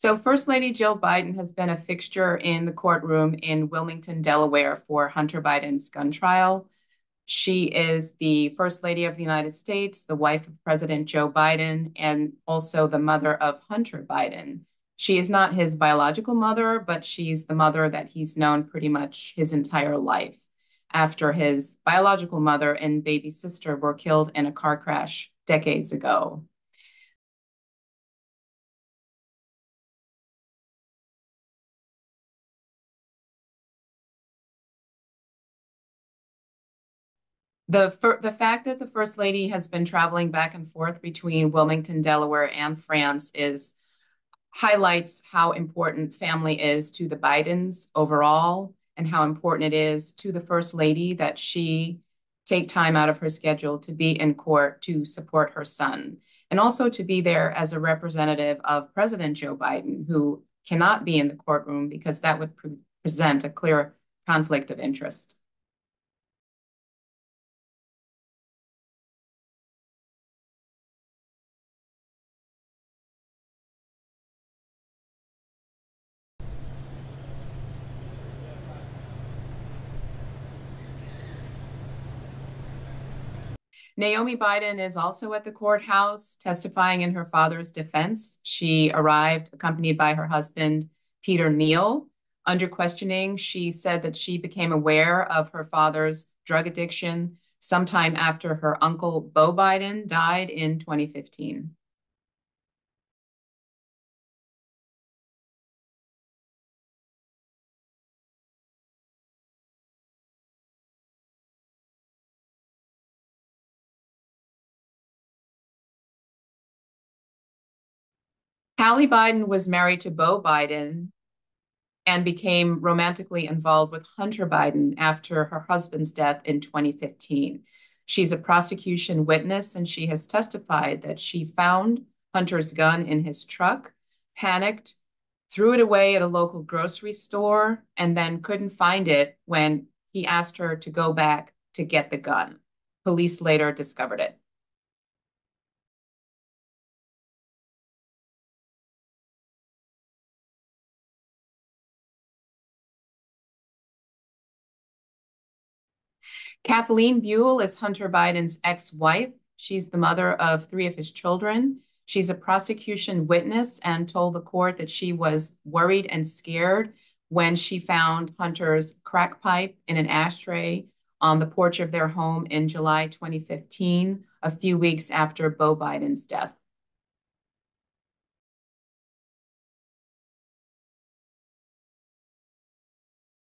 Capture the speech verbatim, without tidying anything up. So First Lady Jill Biden has been a fixture in the courtroom in Wilmington, Delaware for Hunter Biden's gun trial. She is the First Lady of the United States, the wife of President Joe Biden, and also the mother of Hunter Biden. She is not his biological mother, but she's the mother that he's known pretty much his entire life after his biological mother and baby sister were killed in a car crash decades ago. The, the fact that the First Lady has been traveling back and forth between Wilmington, Delaware, and France is highlights how important family is to the Bidens overall, and how important it is to the First Lady that she take time out of her schedule to be in court to support her son, and also to be there as a representative of President Joe Biden, who cannot be in the courtroom because that would pre- present a clear conflict of interest. Naomi Biden is also at the courthouse testifying in her father's defense. She arrived accompanied by her husband, Peter Neal. Under questioning, she said that she became aware of her father's drug addiction sometime after her uncle, Beau Biden, died in twenty fifteen. Hallie Biden was married to Beau Biden and became romantically involved with Hunter Biden after her husband's death in twenty fifteen. She's a prosecution witness, and she has testified that she found Hunter's gun in his truck, panicked, threw it away at a local grocery store, and then couldn't find it when he asked her to go back to get the gun. Police later discovered it. Kathleen Buell is Hunter Biden's ex-wife. She's the mother of three of his children. She's a prosecution witness and told the court that she was worried and scared when she found Hunter's crack pipe in an ashtray on the porch of their home in July twenty fifteen, a few weeks after Beau Biden's death.